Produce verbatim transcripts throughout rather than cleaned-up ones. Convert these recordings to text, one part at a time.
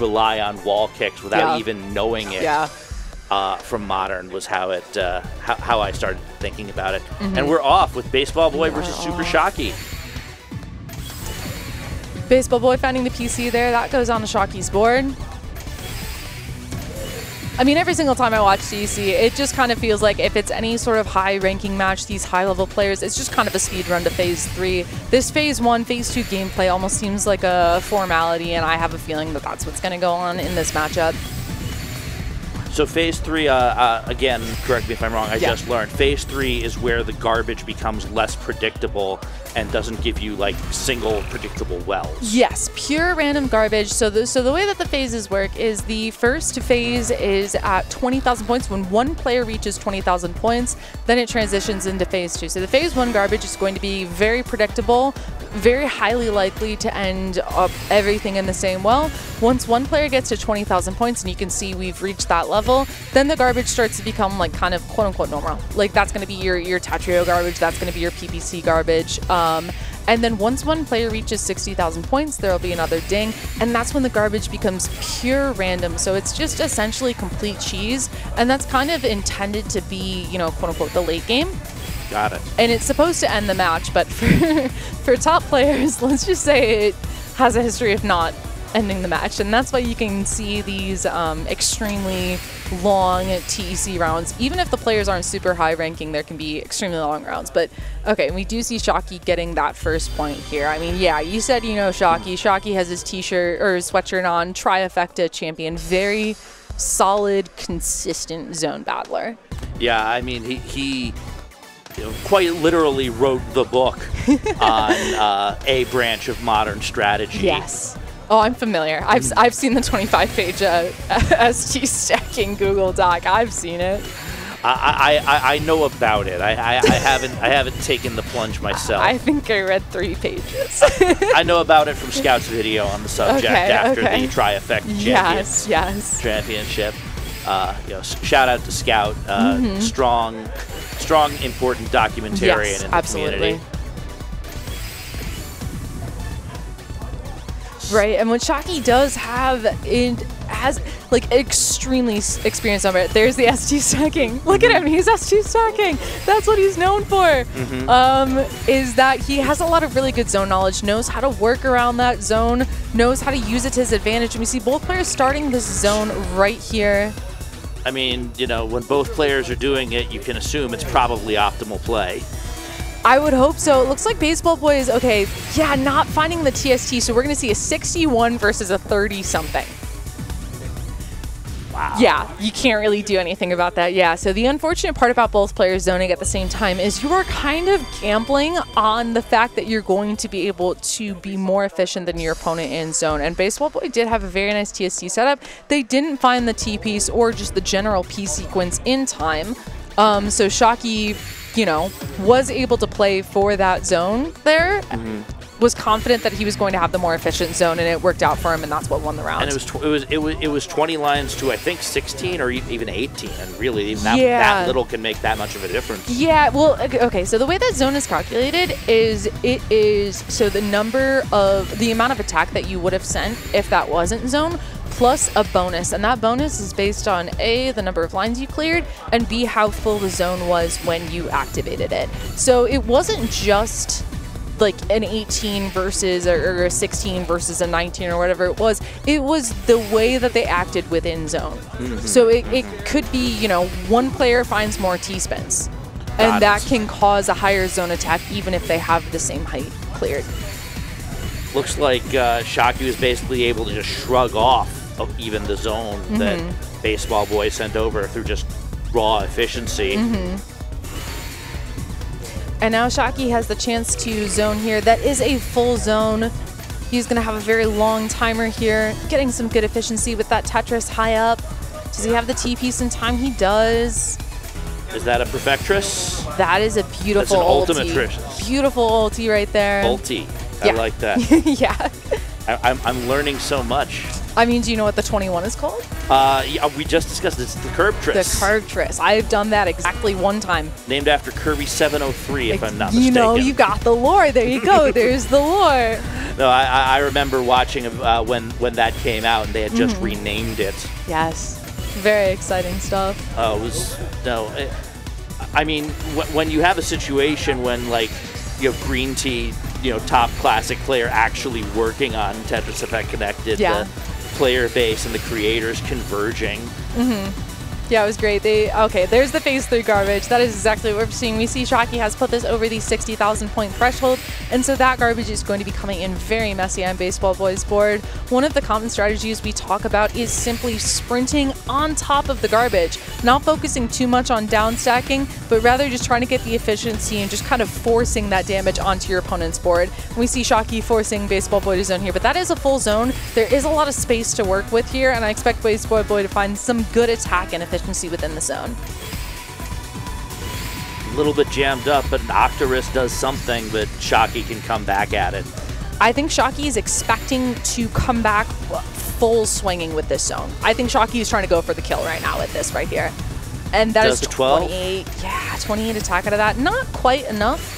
rely on wall kicks without yeah. even knowing it yeah. uh, from Modern was how it uh, how, how I started thinking about it. Mm-hmm. And we're off with Baseball Boy versus Supershocky. Baseball Boy finding the P C there. That goes on to Shocky's board. I mean, every single time I watch T E C, it just kind of feels like if it's any sort of high-ranking match, these high-level players, it's just kind of a speed run to Phase three. This Phase one, Phase two gameplay almost seems like a formality, and I have a feeling that that's what's going to go on in this matchup. So Phase three, uh, uh, again, correct me if I'm wrong, I yeah. just learned, Phase three is where the garbage becomes less predictable and doesn't give you like single predictable wells. Yes, pure random garbage. So the, so the way that the phases work is the first phase is at twenty thousand points. When one player reaches twenty thousand points, then it transitions into Phase two. So the Phase one garbage is going to be very predictable, very highly likely to end up everything in the same well. Once one player gets to twenty thousand points, and you can see we've reached that level, then the garbage starts to become like kind of quote unquote normal. Like that's going to be your, your Tatrio garbage, that's going to be your P P C garbage. Um, and then once one player reaches sixty thousand points, there'll be another ding, and that's when the garbage becomes pure random. So it's just essentially complete cheese, and that's kind of intended to be, you know, quote unquote, the late game. Got it. And it's supposed to end the match, but for, for top players, let's just say it has a history of not ending the match. And that's why you can see these um, extremely long T E C rounds. Even if the players aren't super high ranking, there can be extremely long rounds. But okay, we do see Shocky getting that first point here. I mean, yeah, you said, you know, Shocky. Shocky has his t-shirt or his sweatshirt on, Tri Effecta champion, very solid, consistent zone battler. Yeah, I mean, he, he quite literally wrote the book on uh, a branch of Modern strategy. Yes. Oh, I'm familiar. I've, I've seen the twenty-five page uh, S G stacking Google Doc. I've seen it. I, I, I know about it. I, I, I haven't I haven't taken the plunge myself. I think I read three pages. I know about it from Scout's video on the subject okay, after okay. the Tri Effect yes, yes. Championship. Uh, you know, shout out to Scout. Uh, mm-hmm. Strong, strong, important documentarian yes, in the absolutely. community. Right, and what Shocky does have, it has like extremely experienced number. There's the S G stacking. Look at him, he's S G stacking. That's what he's known for. Mm-hmm. um, is that he has a lot of really good zone knowledge, knows how to work around that zone, knows how to use it to his advantage. And we see both players starting this zone right here. I mean, you know, when both players are doing it, you can assume it's probably optimal play. I would hope so. It looks like Baseball Boy is, okay, yeah, not finding the T S T, so we're going to see a sixty-one versus a thirty-something. Wow. Yeah, you can't really do anything about that, yeah. So the unfortunate part about both players zoning at the same time is you are kind of gambling on the fact that you're going to be able to be more efficient than your opponent in zone. And Baseball Boy did have a very nice T S T setup. They didn't find the T-piece or just the general P-sequence in time. Um, so Shocky, you know, was able to play for that zone there, mm-hmm. was confident that he was going to have the more efficient zone, and it worked out for him, and that's what won the round. And it was tw it was it was it was twenty lines to I think sixteen or even eighteen, and really even that, yeah. that little can make that much of a difference. Yeah. Well, okay. So the way that zone is calculated is it is so the number of the amount of attack that you would have sent if that wasn't zone, plus a bonus, and that bonus is based on A, the number of lines you cleared, and B, how full the zone was when you activated it. So it wasn't just like an eighteen versus or a sixteen versus a nineteen or whatever it was. It was the way that they acted within zone. Mm-hmm. So it, it could be, you know, one player finds more T-spins, and that can cause a higher zone attack even if they have the same height cleared. Looks like uh, Shocky was basically able to just shrug off of even the zone mm-hmm. that Baseball Boy sent over through just raw efficiency. Mm-hmm. And now Shocky has the chance to zone here. That is a full zone. He's going to have a very long timer here, getting some good efficiency with that Tetris high up. Does he have the T-piece in time? He does. Is that a Perfectress? That is a beautiful Ulti. That's an ultimate Trish. Beautiful Ulti right there. Ulti. I yeah. like that. Yeah. I, I'm, I'm learning so much. I mean, do you know what the twenty-one is called? Uh, yeah, we just discussed it. It's the curbtris. The curbtris. I've done that exactly one time. Named after Kirby seven oh three, if like, I'm not mistaken. You know, you got the lore. There you go. There's the lore. No, I, I remember watching uh, when, when that came out, and they had just mm-hmm. renamed it. Yes. Very exciting stuff. Oh, uh, it was... No, it, I mean, wh when you have a situation when, like, you have green tea... you know, top classic player actually working on Tetris Effect Connected, yeah. the player base and the creators converging. Mm-hmm. Yeah, it was great. They okay, there's the phase three garbage. That is exactly what we're seeing. We see Shocky has put this over the sixty thousand point threshold, and so that garbage is going to be coming in very messy on Baseball Boy's board. One of the common strategies we talk about is simply sprinting on top of the garbage, not focusing too much on down stacking, but rather just trying to get the efficiency and just kind of forcing that damage onto your opponent's board. We see Shocky forcing Baseball Boy to zone here, but that is a full zone. There is a lot of space to work with here, and I expect Baseball Boy to find some good attack and efficiency within the zone. A little bit jammed up, but an Octurus does something, but Shocky can come back at it. I think Shocky is expecting to come back full swinging with this zone. I think Shocky is trying to go for the kill right now with this right here. And that does is twenty-eight. twelve? Yeah, twenty-eight attack out of that. Not quite enough.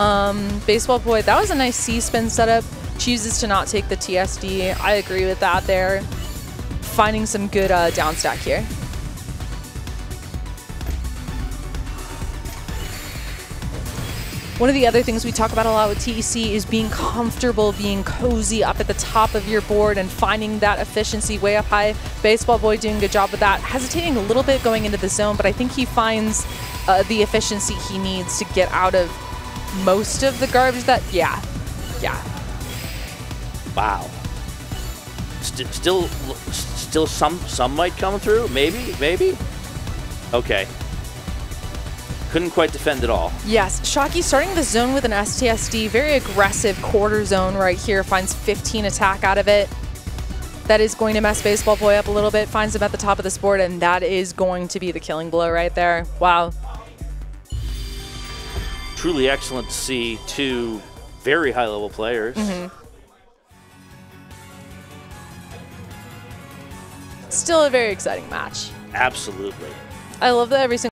Um, Baseball Boy, that was a nice C spin setup. Chooses to not take the T S D. I agree with that there. Finding some good uh, down stack here. One of the other things we talk about a lot with T E C is being comfortable, being cozy up at the top of your board and finding that efficiency way up high. Baseball Boy doing a good job with that, hesitating a little bit going into the zone, but I think he finds uh, the efficiency he needs to get out of most of the garbage that, yeah, yeah. Wow. St still, still some, some might come through, maybe, maybe? Okay. Couldn't quite defend at all. Yes, Shocky starting the zone with an S T S D, very aggressive quarter zone right here, finds fifteen attack out of it. That is going to mess Baseball Boy up a little bit, finds him at the top of this board, and that is going to be the killing blow right there. Wow. Truly excellent to see two very high level players. Mm-hmm. Still a very exciting match. Absolutely. I love that every single